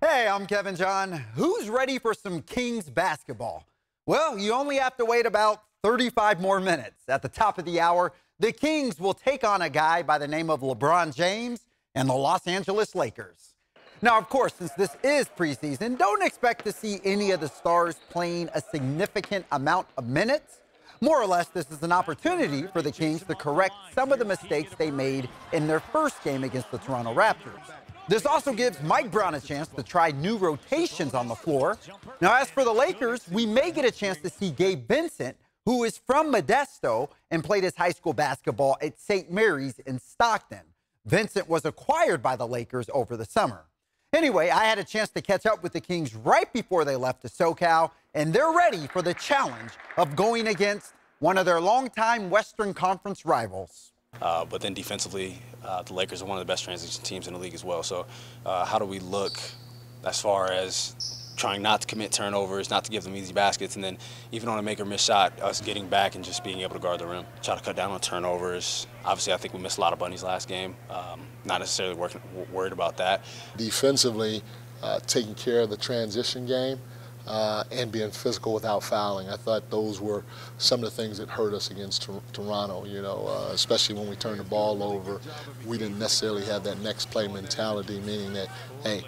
Hey, I'm Kevin John. Who's ready for some Kings basketball? Well, you only have to wait about 35 more minutes. At the top of the hour, the Kings will take on a guy by the name of LeBron James and the Los Angeles Lakers. Now, of course, since this is preseason, don't expect to see any of the stars playing a significant amount of minutes. More or less, this is an opportunity for the Kings to correct some of the mistakes they made in their first game against the Toronto Raptors. This also gives Mike Brown a chance to try new rotations on the floor. Now, as for the Lakers, we may get a chance to see Gabe Vincent, who is from Modesto and played his high school basketball at St. Mary's in Stockton. Vincent was acquired by the Lakers over the summer. Anyway, I had a chance to catch up with the Kings right before they left to SoCal, and they're ready for the challenge of going against one of their longtime Western Conference rivals. But then defensively, the Lakers are one of the best transition teams in the league as well. So how do we look as far as trying not to commit turnovers, not to give them easy baskets, and then even on a make or miss shot, us getting back and just being able to guard the rim. Try to cut down on turnovers. Obviously, I think we missed a lot of bunnies last game. Not necessarily worried about that. Defensively, taking care of the transition game. And being physical without fouling. I thought those were some of the things that hurt us against Toronto, you know, especially when we turned the ball over. We didn't necessarily have that next play mentality, meaning that, hey,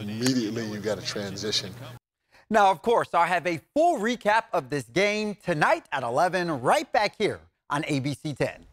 immediately you got to transition. Now, of course, I'll have a full recap of this game tonight at 11, right back here on ABC 10.